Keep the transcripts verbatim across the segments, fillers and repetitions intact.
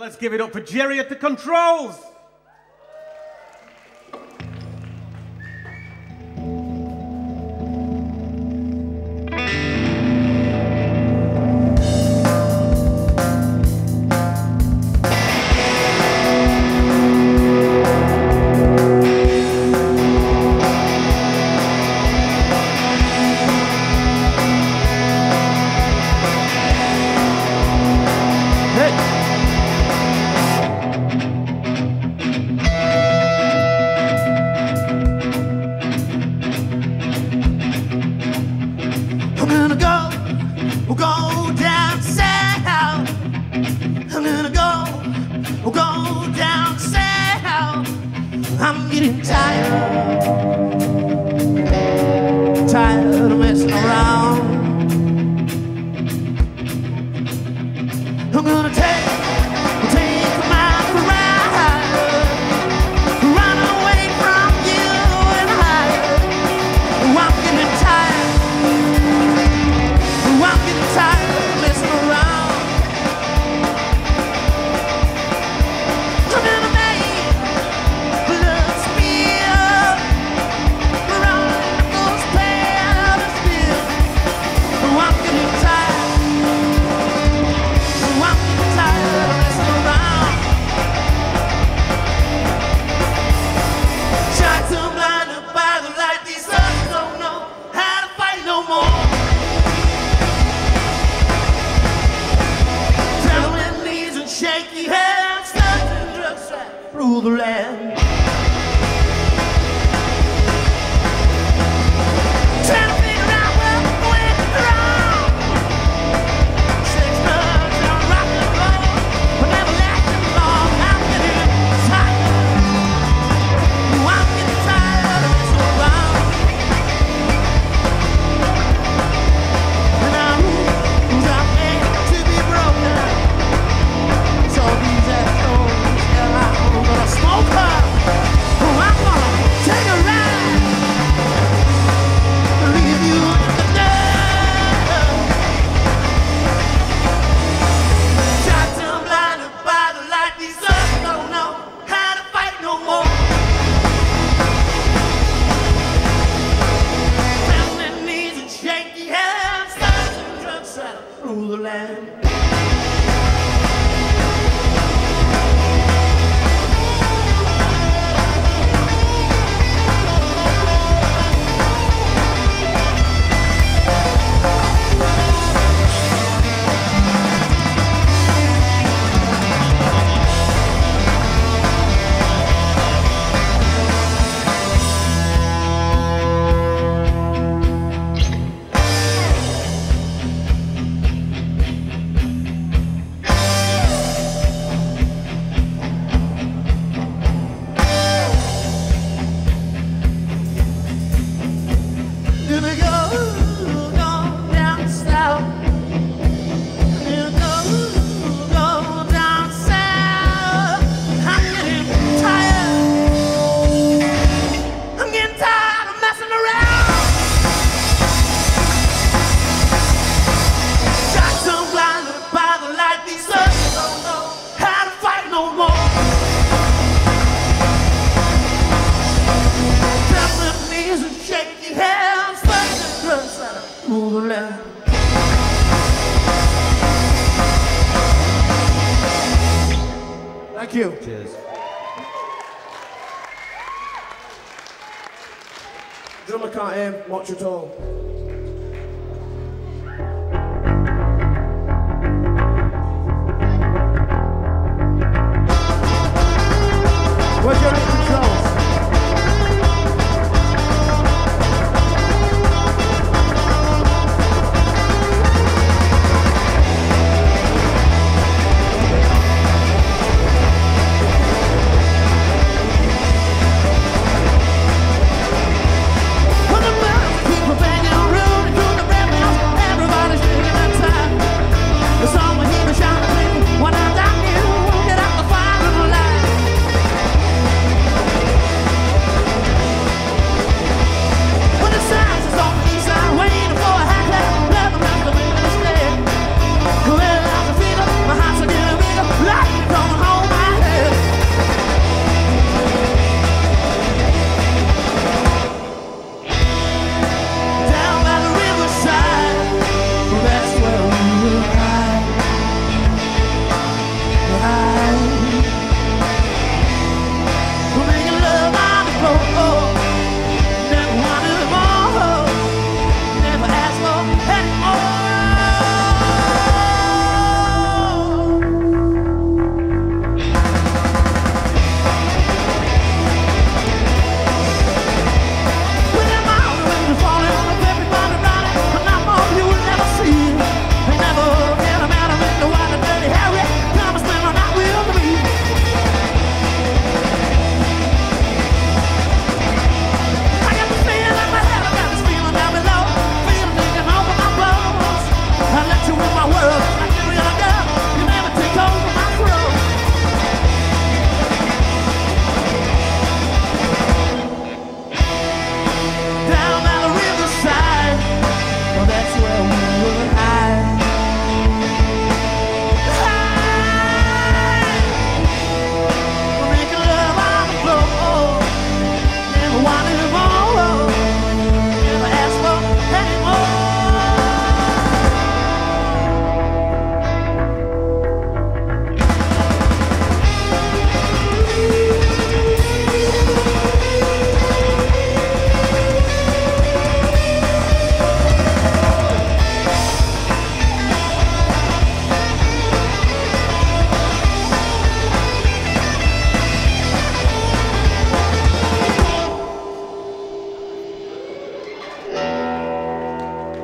And let's give it up for Jery at the controls. I'm getting tired, tired of messing around. I'm gonna take, take my ride, run away from you and hide. I'm getting tired, I'm getting tired of messing around. I'm gonna shaky hands, and drugs right through the land. Through the land. Thank you. Cheers. Drummer can't aim much at all. People banging around.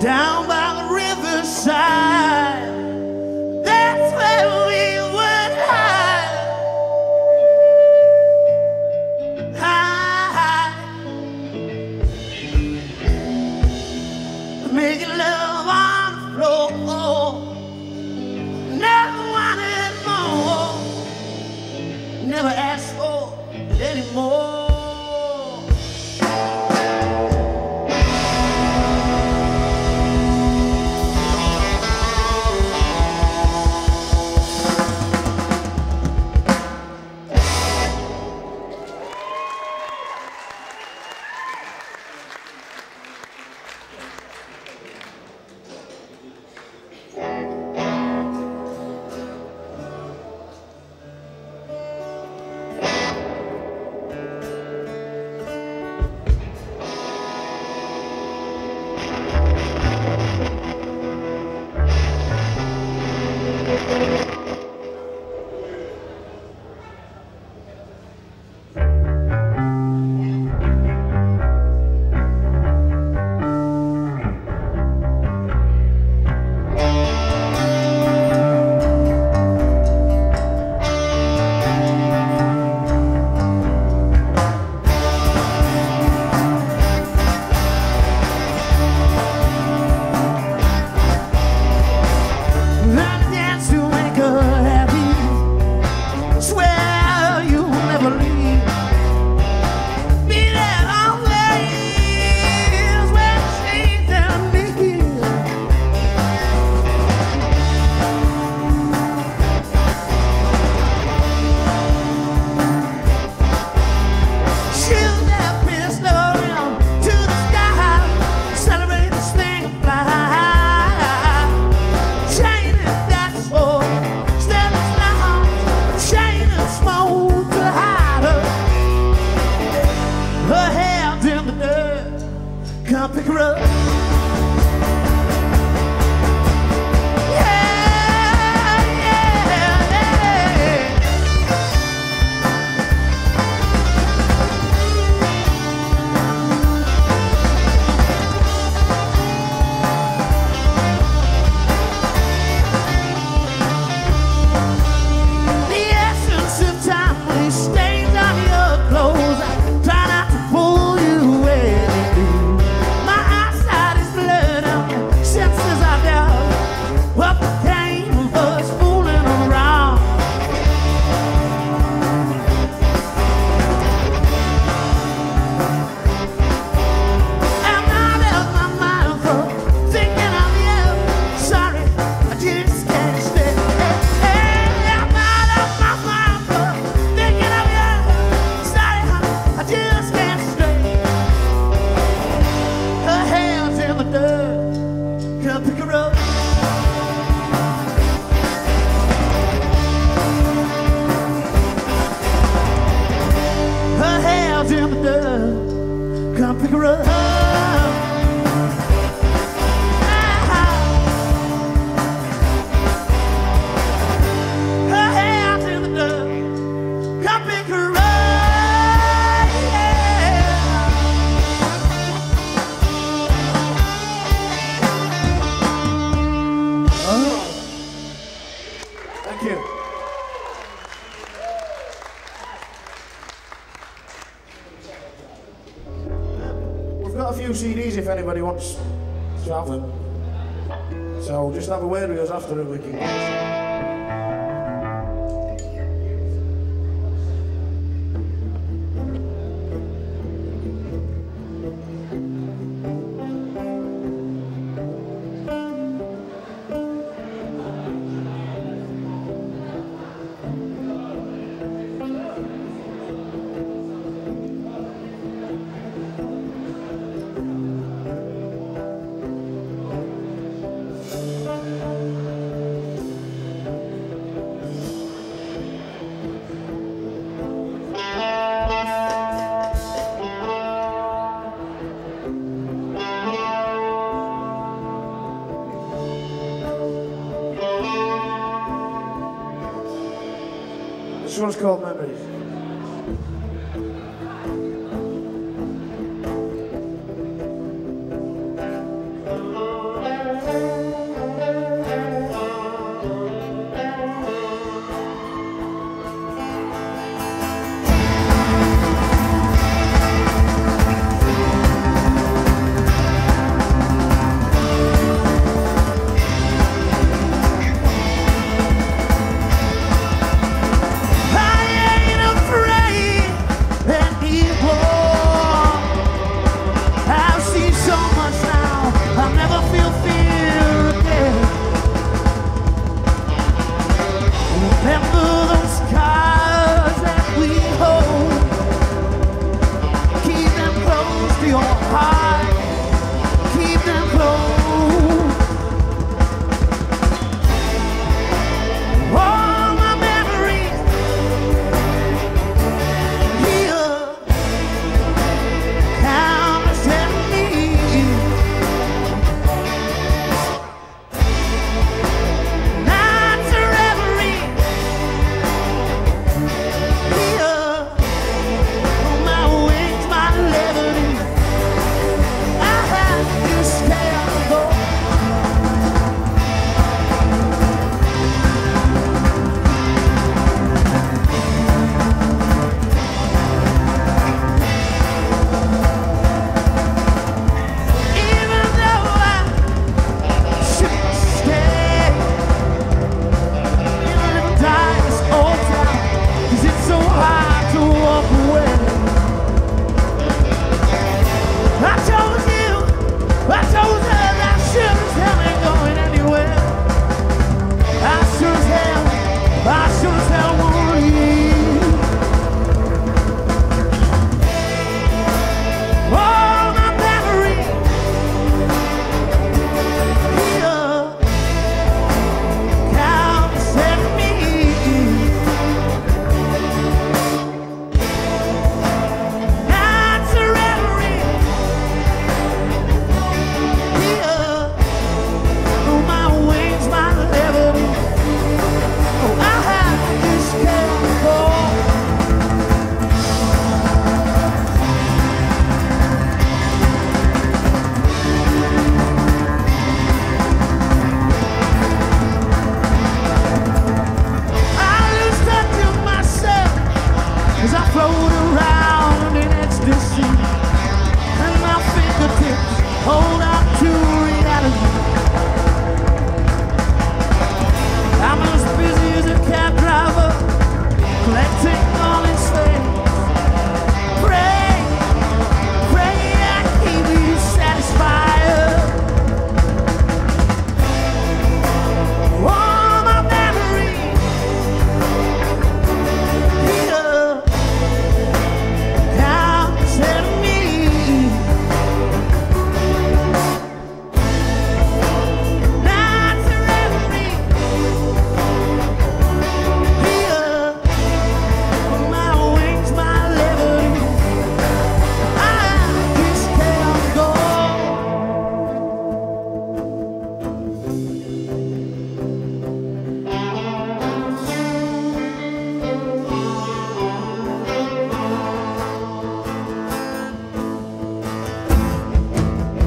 down by the riverside. That's where we would hide, hide, making love on the floor. Never wanted more, never asked for it anymore. C Ds if anybody wants to have them. So just have a word with us after it, we can get. This one's called Memories. hold out to reality. I'm as busy as a cab driver, collecting all his things. Pray, pray I can be satisfied. All my memories here, down to me. Not to me here, my wings, my liberty. I just can't go. All my memory here, time has left me. Nights are every here, my wings, my memory. I just can't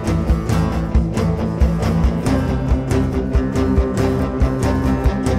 go.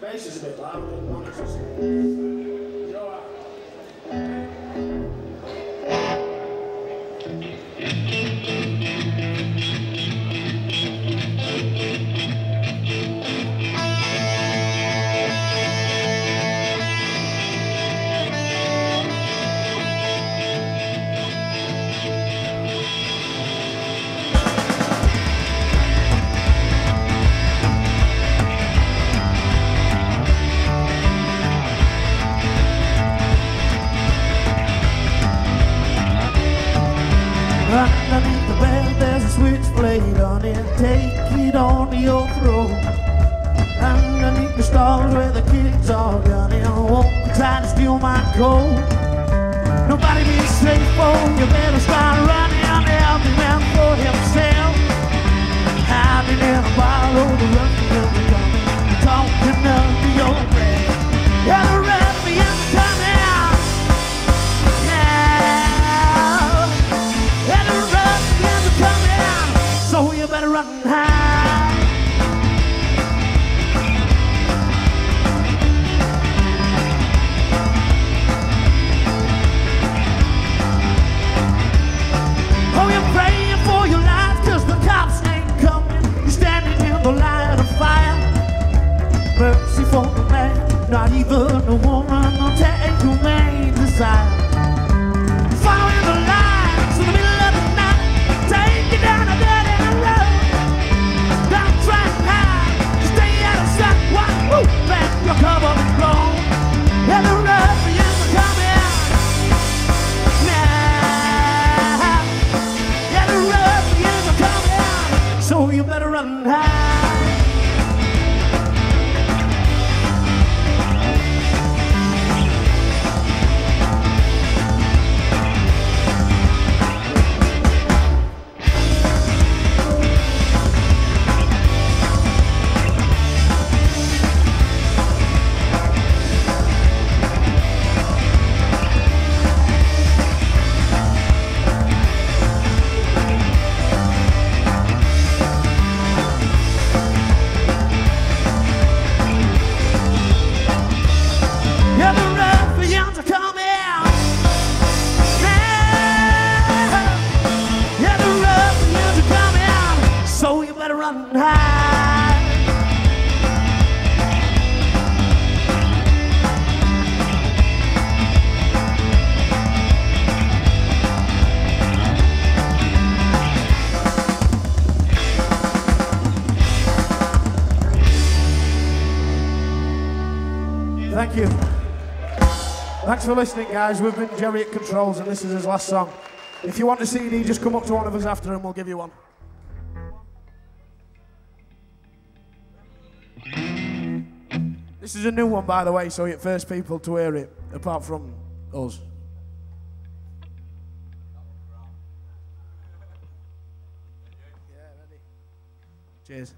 Bass is a bit loud, but one is just. You know what? Underneath the bed there's a switchblade on it. Take it on to your throat. Underneath the stars where the kids are gunning, won't try to steal my gold. Nobody be safe, oh, you better start running. Every man for himself, hiding in a bottle, the run for your coming, talking under your breath. Yeah, the run for your coming. So you better run high. Oh, you're praying for your life, 'cause the cops ain't coming. You're standing in the light of fire. Thanks for listening, guys. We've been Jery at Controls, and this is his last song. If you want a C D, just come up to one of us after and we'll give you one. This is a new one, by the way, so you're the first people to hear it, apart from us. Yeah, ready. Cheers.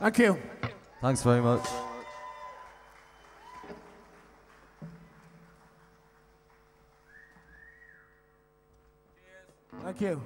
Thank you. Thanks very much. Thank you.